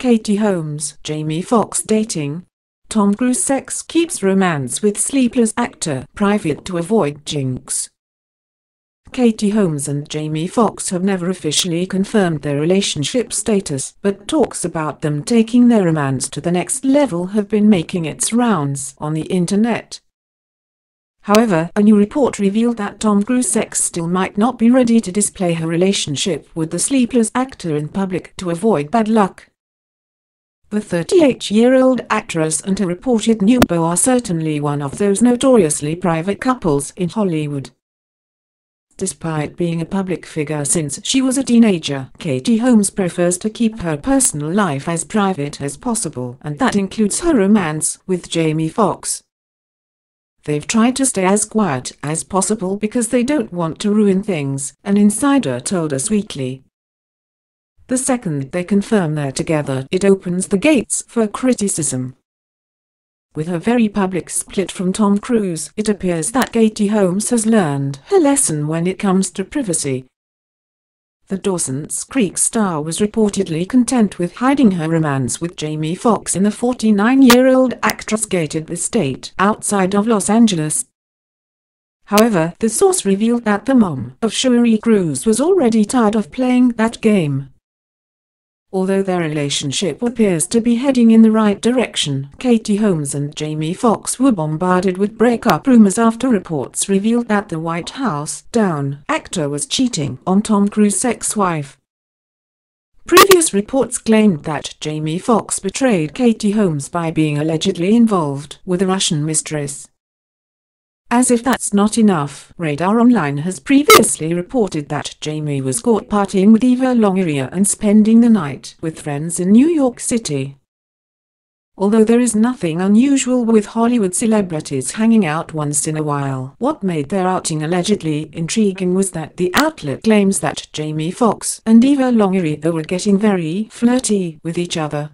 Katie Holmes, Jamie Foxx dating. Tom Cruise sex keeps romance with sleepless actor private to avoid jinx. Katie Holmes and Jamie Foxx have never officially confirmed their relationship status, but talks about them taking their romance to the next level have been making its rounds on the internet. However, a new report revealed that Tom Cruise's ex still might not be ready to display her relationship with the sleepless actor in public to avoid bad luck. The 38-year-old actress and her reported new beau are certainly one of those notoriously private couples in Hollywood. Despite being a public figure since she was a teenager, Katie Holmes prefers to keep her personal life as private as possible, and that includes her romance with Jamie Foxx. They've tried to stay as quiet as possible because they don't want to ruin things, an insider told Us Weekly. The second they confirm they're together, it opens the gates for criticism. With her very public split from Tom Cruise, it appears that Katie Holmes has learned her lesson when it comes to privacy. The Dawson's Creek star was reportedly content with hiding her romance with Jamie Foxx in the 49-year-old actress gated the estate outside of Los Angeles. However, the source revealed that the mom of Suri Cruise was already tired of playing that game. Although their relationship appears to be heading in the right direction, Katie Holmes and Jamie Foxx were bombarded with breakup rumors after reports revealed that the White House Down actor was cheating on Tom Cruise's ex-wife. Previous reports claimed that Jamie Foxx betrayed Katie Holmes by being allegedly involved with a Russian mistress. As if that's not enough, Radar Online has previously reported that Jamie was caught partying with Eva Longoria and spending the night with friends in New York City. Although there is nothing unusual with Hollywood celebrities hanging out once in a while, what made their outing allegedly intriguing was that the outlet claims that Jamie Foxx and Eva Longoria were getting very flirty with each other.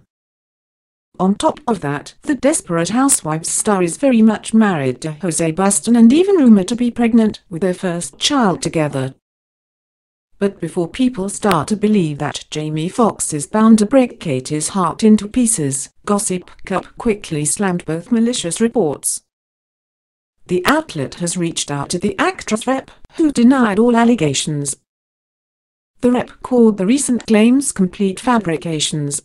On top of that, the Desperate Housewives star is very much married to Jose Buston and even rumored to be pregnant with their first child together. But before people start to believe that Jamie Foxx is bound to break Katie's heart into pieces, Gossip Cup quickly slammed both malicious reports. The outlet has reached out to the actress rep, who denied all allegations. The rep called the recent claims complete fabrications.